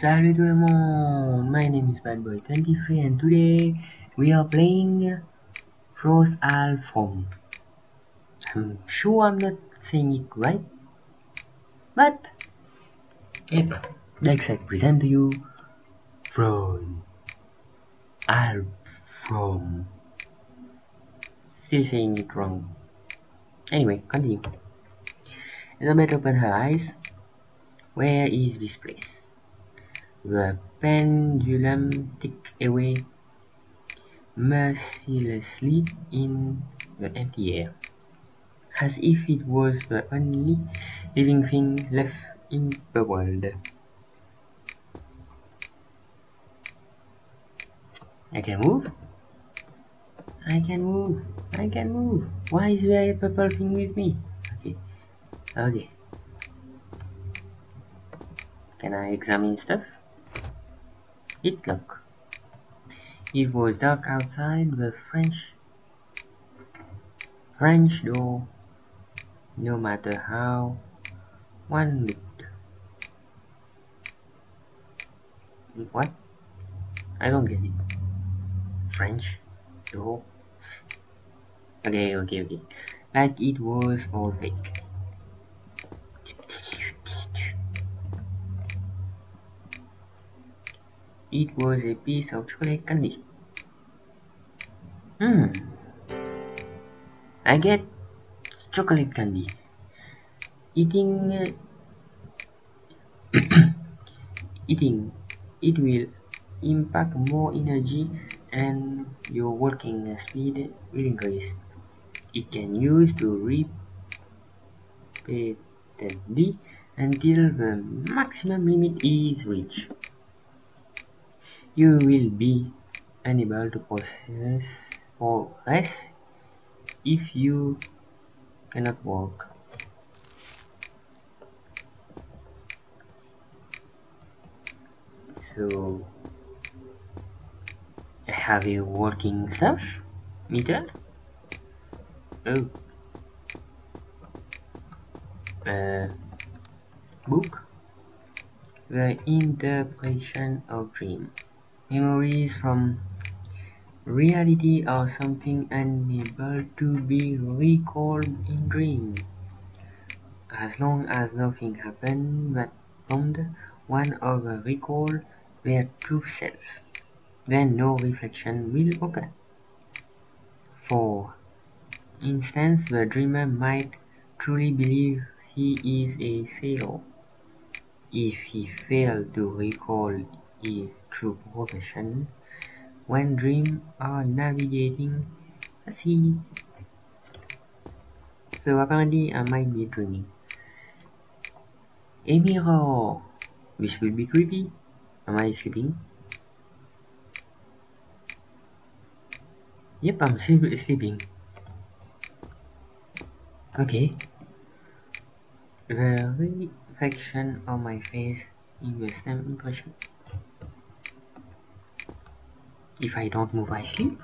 Salve to everyone! My name is Badboy23 and today we are playing Fausts Alptraum. I'm sure I'm not saying it right, but yep, next I present to you Fausts Alptraum. Still saying it wrong. Anyway, continue. Elizabeth opened her eyes. Where is this place? The pendulum ticked away mercilessly in the empty air, as if it was the only living thing left in the world. I can move? I can move! I can move! Why is there a purple thing with me? Okay, okay. Can I examine stuff? It's locked. It was dark outside the French door. No matter how one looked. What? I don't get it. French door. Okay. Like it was all fake. It was a piece of chocolate candy. I get chocolate candy. Eating it will impact more energy and your walking speed will increase. It can use to repeatedly until the maximum limit is reached. You will be unable to possess or rest if you cannot walk. So, I have a walking stuff meter. Book. The interpretation of dream. Memories from reality are something unable to be recalled in dream. As long as nothing happened that formed one of the recall their true self, then no reflection will occur. For instance, the dreamer might truly believe he is a sailor if he failed to recall his true profession when dreams are navigating the sea. So apparently I might be dreaming. A mirror! This will be creepy. Am I sleeping? Yep, I'm sleeping. Okay. The reflection of my face is the same impression. If I don't move, I sleep.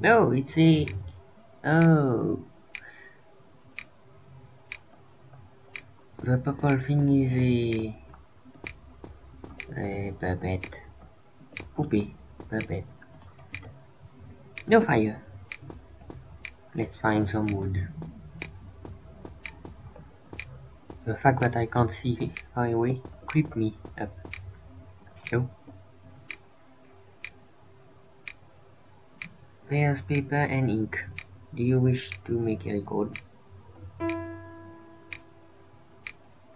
No, it's a... Oh. The purple thing is a puppet. Poopy. Puppet. No fire. Let's find some wood. The fact that I can't see far away creep me up. So, there's paper and ink. Do you wish to make a record?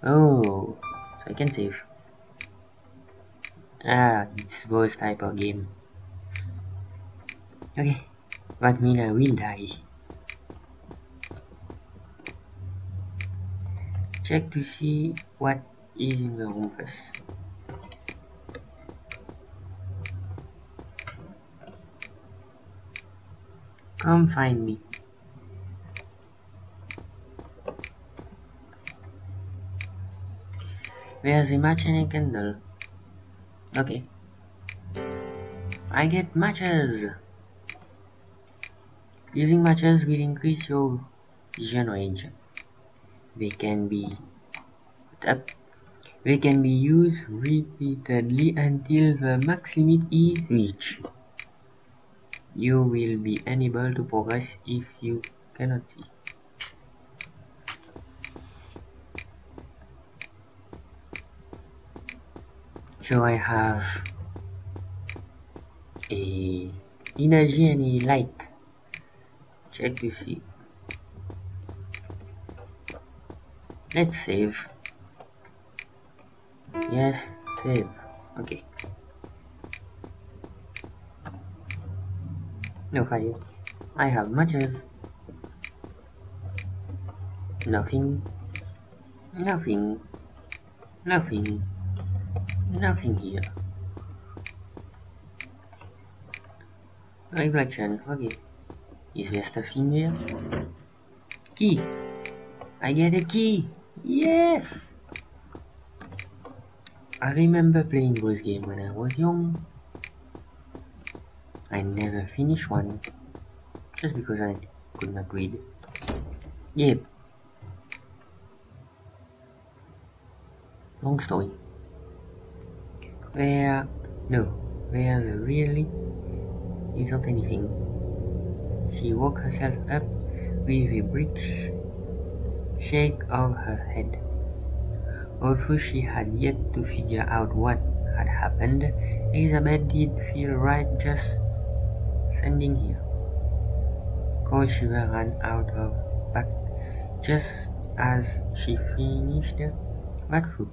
Oh, so I can save. It's those type of game. Okay, that means I will die. Check to see what is in the room first. Come find me. There's a match and a candle. Okay. I get matches. Using matches will increase your vision range. They can be up. They can be used repeatedly until the max limit is reached. You will be unable to progress if you cannot see. So I have a energy and a light. Check to see. Let's save. Yes, save. Okay. No fire. I have matches. Nothing. Nothing. Nothing. Nothing here. Reflection. Okay. Is there stuff in there? Key. I get a key. Yes. I remember playing this game when I was young. I never finished one, just because I could not read. Yep. Long story. There really isn't anything. She woke herself up with a brisk shake of her head. Although she had yet to figure out what had happened, Elizabeth did feel right just standing here. Cold shiver ran out of her back just as she finished that food.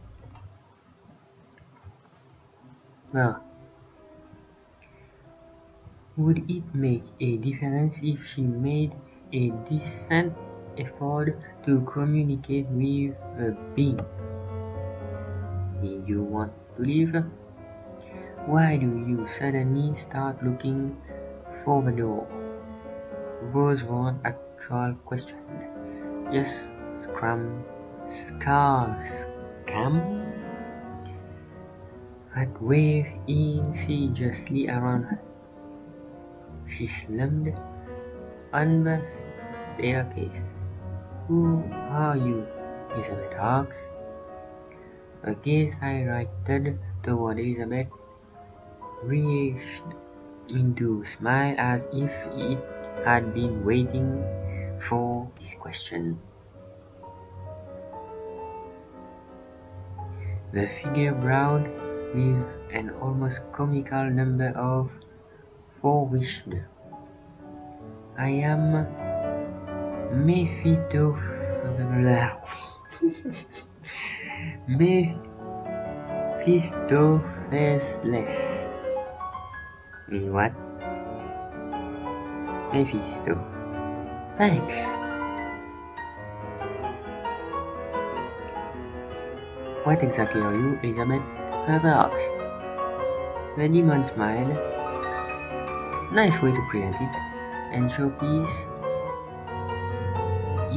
Well, would it make a difference if she made a decent effort to communicate with a being? Did you want to leave? Why do you suddenly start looking for the door? Those weren't actual questions. Just scam? That waved insidiously around her. She slumped on the staircase. Who are you? Elizabeth asked. A gaze directed toward Elizabeth reached into a smile as if it had been waiting for this question. The figure bowed with an almost comical number of four wished. I am Mephisto. Mephisto faceless. What? Mephisto. Thanks. What exactly are you, Elizabeth? Further asked. The demon smiled. Nice way to present it. And show peace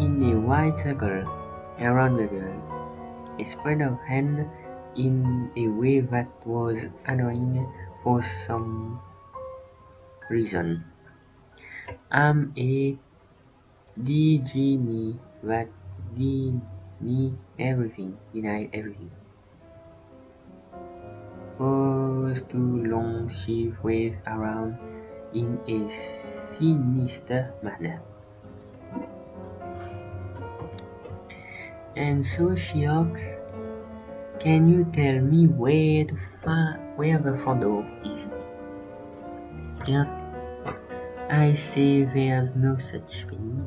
in a wide circle around the girl. A spread of hand in a way that was annoying for some reason. I'm a D-genie that denied everything. Those two long sheaves waved around in a sinister manner. And so she asks, can you tell me where the front door is? Yeah, I say there's no such thing.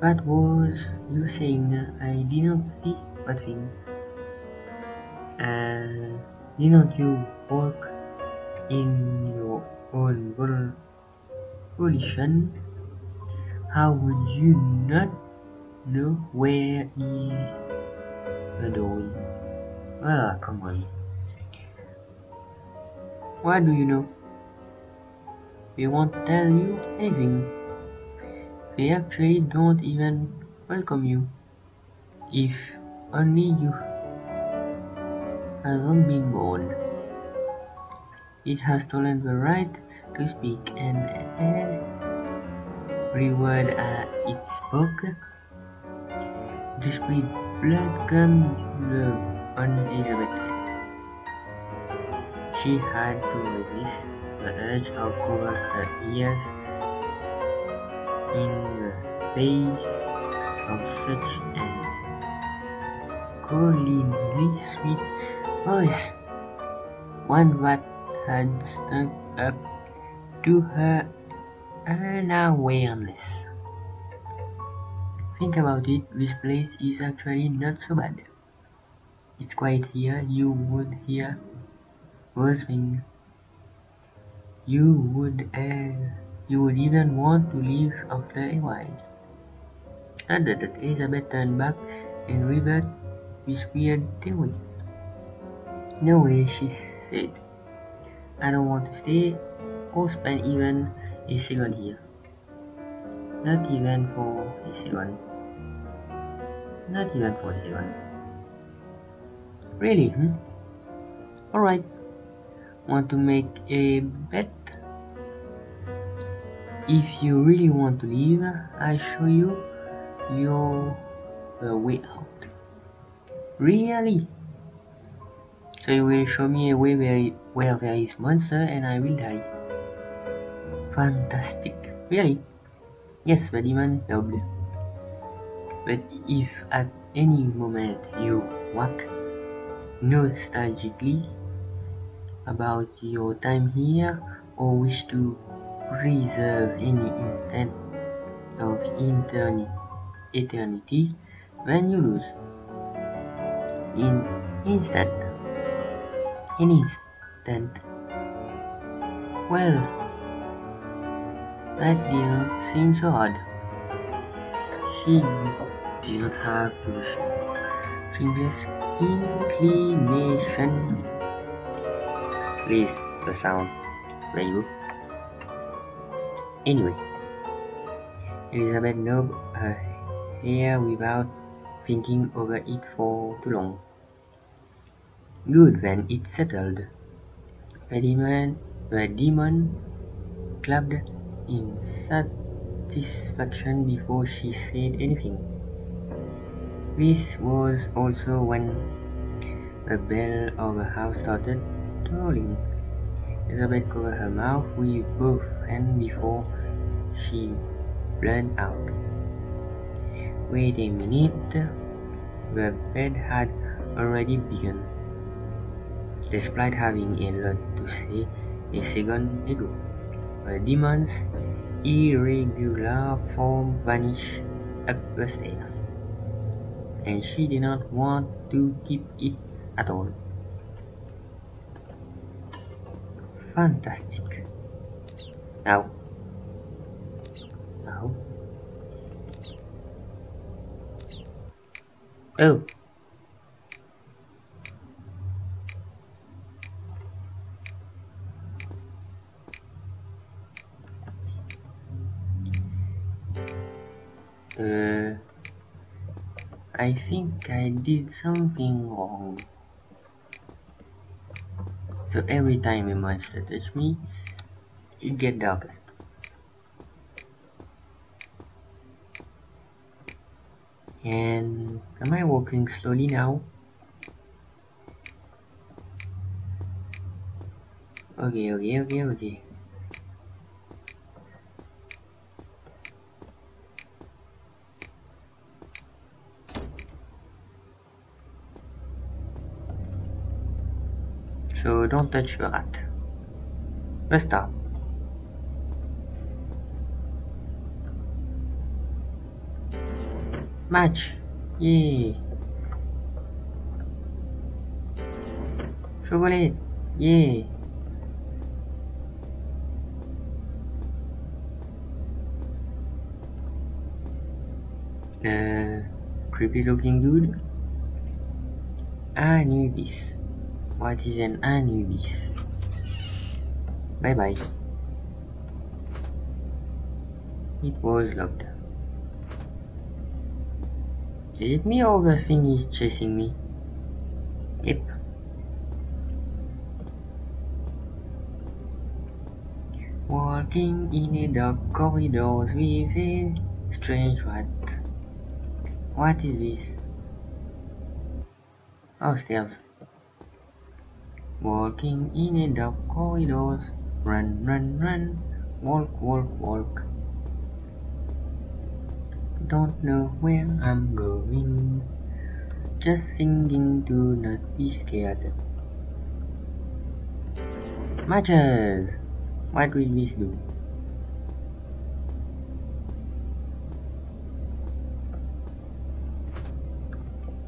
What was you saying? I didn't see that thing. Didn't you walk in your own volition? How would you not? No, where is the door? Ah, come on. What do you know? They won't tell you anything. They actually don't even welcome you. If only you haven't been born. It has stolen the right to speak, and every word it spoke. Just breathe Blood comes on Elizabeth. She had to resist the urge to cover her ears in the face of such an coolly sweet voice, one that had sunk up to her unawareness. Think about it, this place is actually not so bad. It's quiet here, you would hear worse things. You would even want to leave after a while. And that Elizabeth turned back and rebut this weird theory. No way, she said. I don't want to stay or spend even a second here. Not even for a second. Not even for a second. Really? Alright. Want to make a bet? If you really want to leave, I'll show you your way out. Really? So you will show me a way where there is monster and I will die. Fantastic. Really? Yes, the demon doubled. But if at any moment you walk nostalgically about your time here or wish to preserve any instant of eternity, then you lose. In instant. Well, that didn't seem so odd. She did not have the strangest inclination. Please, the sound. There you go. Anyway, Elizabeth knobbed her hair without thinking over it for too long. Good, then it's settled. The demon clapped in satisfaction before she said anything. This was also when the bell of the house started tolling. Elizabeth covered her mouth with both hands before she blurted out, "Wait a minute." The bed had already begun, despite having a lot to say a second ago. The demon's irregular form vanished up the stairs, and she did not want to keep it at all. Fantastic. Now. Oh. I think I did something wrong. So every time a monster touches me, it gets darker. And am I walking slowly now? Okay. So don't touch the rat. Let's stop. Match! Yay! Chocolate! Yay! Creepy looking dude? Anubis. What is an Anubis? Bye bye. It was locked. Is it me or the thing is chasing me? Yep. Walking in a dark corridor with a strange rat. What is this? upstairs. Walking in the corridors, run, run, run, walk, walk, walk. Don't know where I'm going, just singing, do not be scared. Matches! What will this do?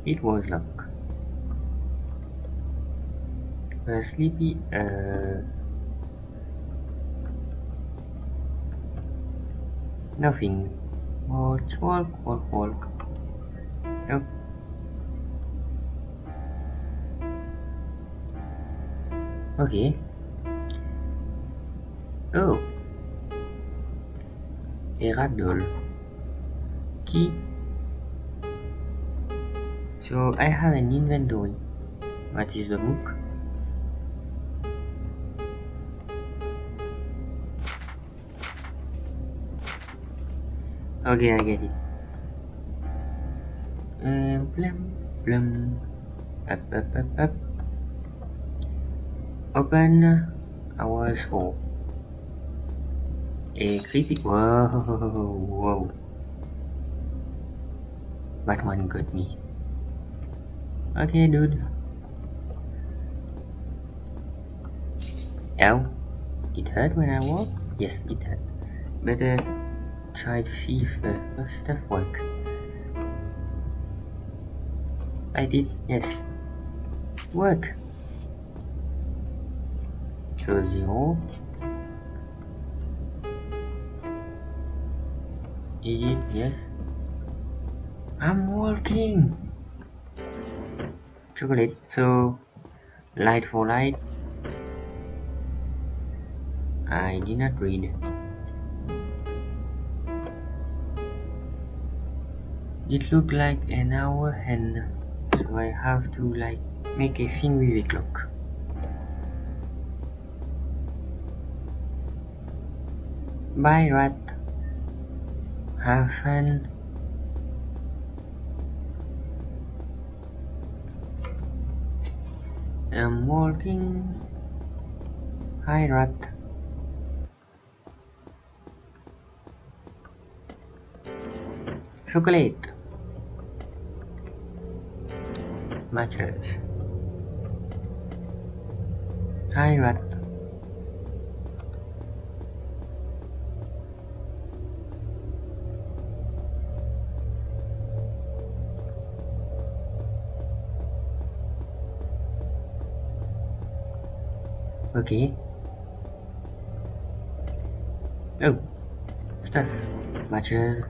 It was luck. A sleepy nothing. Watch, walk, walk, walk. Nope. Okay. Oh, a ragdoll. Key. So I have an inventory. What is the book? Okay, I get it. Plum, plum. Up, up, up, up. Open our soul. A critic. Whoa, whoa. Batman got me. Okay, dude. Ow. It hurt when I walk? Yes, it hurt. Better try to see if the stuff works. I did, yes. Work! So zero. Is it? Yes. I'm walking! Chocolate, so light for light. I did not read. It looked like an hour hand, so I have to like make a thing with a clock. Bye rat. Have fun. I'm walking. Hi rat. Chocolate. Matches. Hi rat. Okay. Oh, stuff. Matches.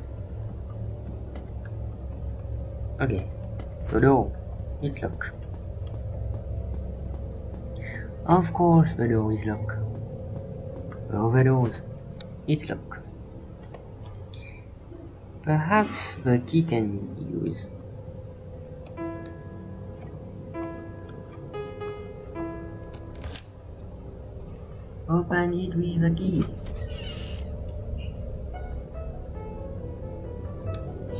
Okay. The door. It's locked. Of course, the door is locked. Oh, the doors. It's locked. Perhaps the key can be used. Open it with a key.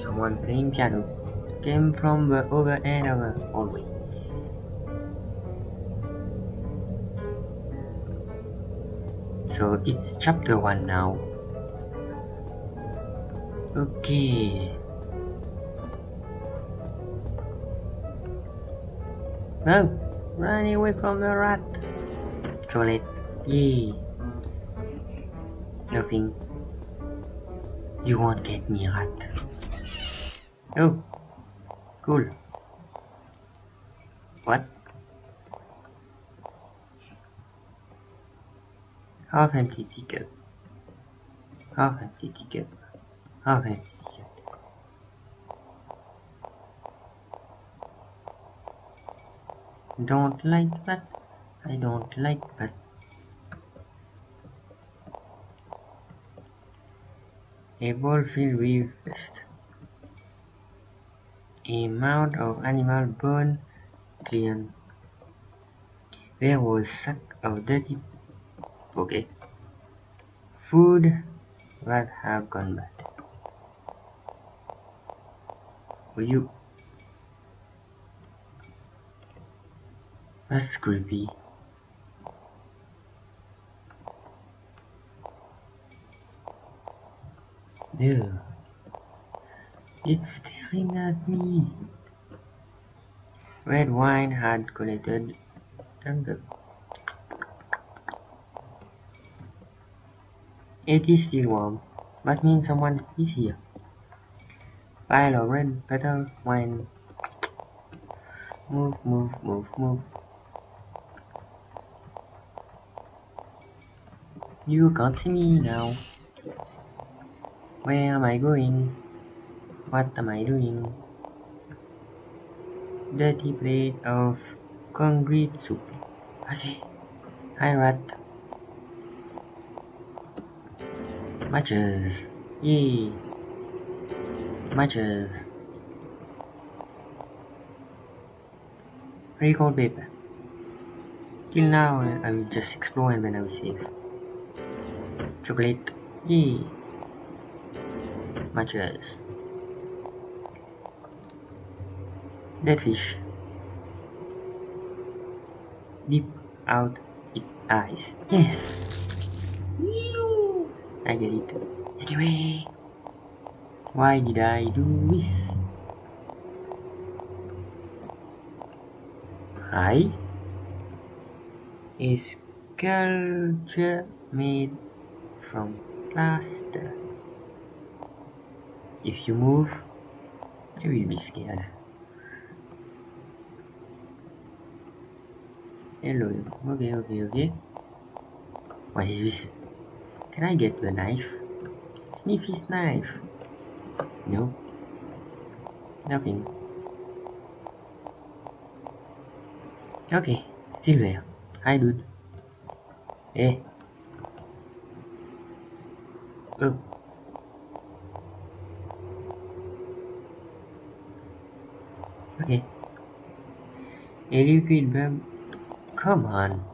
Someone playing piano came from the other end of the hallway. So it's chapter 1 now. Okay. No, run away from the rat. Chocolate. Yay! Nothing. You won't get me, rat. Oh! Cool. What? Half empty ticket. Half empty ticket. Half empty ticket. Don't like that. I don't like that. A bowl filled with dust. A mound of animal bone clean. There was a sack of dirty. Okay. Food that have gone bad. Will you? That's creepy. Ew. It's staring at me. Red wine had collected thunder. It is still warm. That means someone is here. Pile of red petal wine. Move, move, move, move. You can't see me now. Where am I going? What am I doing? Dirty plate of concrete soup. Okay. Hi, rat. Matches. Yay. Matches. Record paper. Till now I will just explore and then I will save. Chocolate. Yay. Matches. Dead fish. Dip out its eyes. Yes. I get it. Anyway. Why did I do this? Hi. Is sculpture made from plaster? If you move, I will be scared. Hello. Okay, okay, okay. What is this? Can I get the knife? Sniff his knife. No. Nothing. Okay, still there. Hi, dude. Eh. Oh. Okay. A liquid bomb. Come on.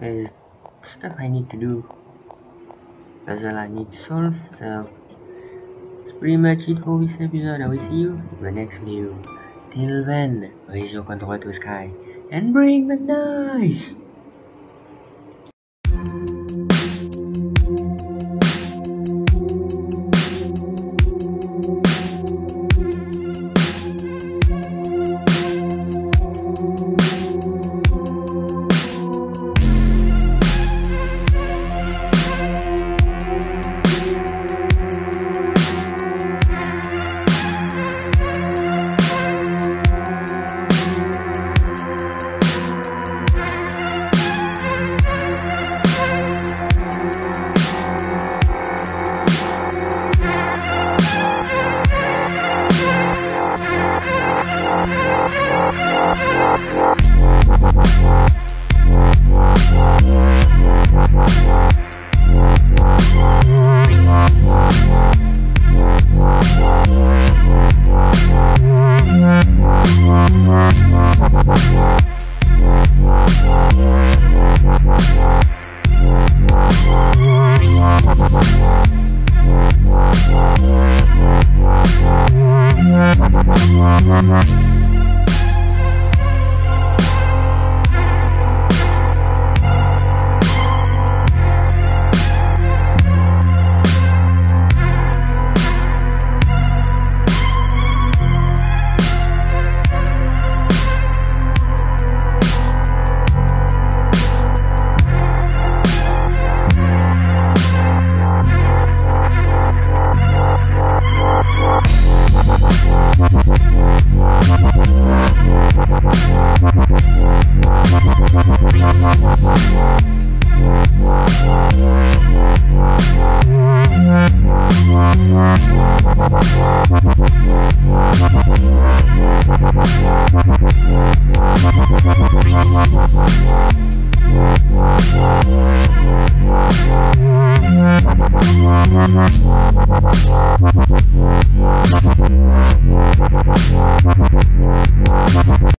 There's stuff I need to do. Puzzle I need to solve. So that's pretty much it for this episode. I will see you in the next video. Till then, raise your control to the sky and bring the dice.